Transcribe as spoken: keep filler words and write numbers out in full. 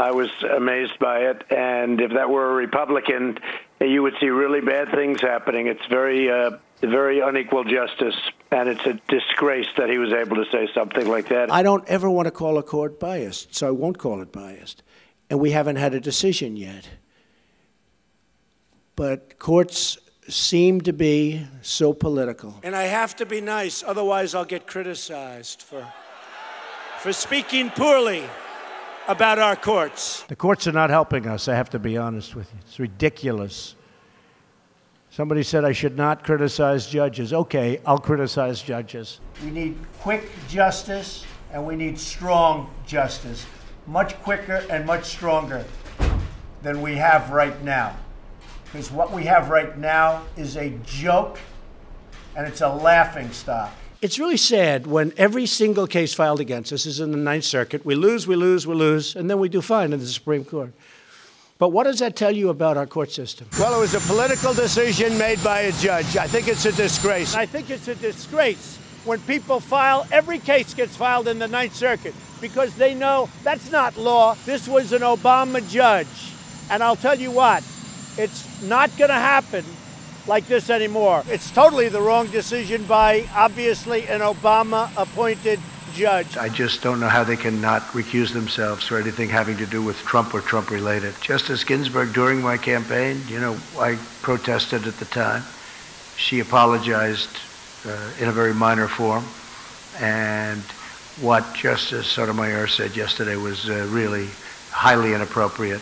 I was amazed by it. And if that were a Republican, you would see really bad things happening. It's very, uh, very unequal justice, and it's a disgrace that he was able to say something like that. I don't ever want to call a court biased, so I won't call it biased. And we haven't had a decision yet. But courts seem to be so political. And I have to be nice, otherwise I'll get criticized for, for speaking poorly about our courts. The courts are not helping us, I have to be honest with you. It's ridiculous. Somebody said I should not criticize judges. Okay, I'll criticize judges. We need quick justice, and we need strong justice. Much quicker and much stronger than we have right now. Because what we have right now is a joke, and it's a laughing stock. It's really sad when every single case filed against us is in the Ninth Circuit. We lose, we lose, we lose, and then we do fine in the Supreme Court. But what does that tell you about our court system? Well, it was a political decision made by a judge. I think it's a disgrace. I think it's a disgrace when people file, every case gets filed in the Ninth Circuit, because they know that's not law. This was an Obama judge. And I'll tell you what, it's not going to happen like this anymore. It's totally the wrong decision by, obviously, an Obama-appointed judge. I just don't know how they can not recuse themselves for anything having to do with Trump or Trump-related. Justice Ginsburg, during my campaign, you know, I protested at the time. She apologized uh, in a very minor form. And what Justice Sotomayor said yesterday was uh, really highly inappropriate.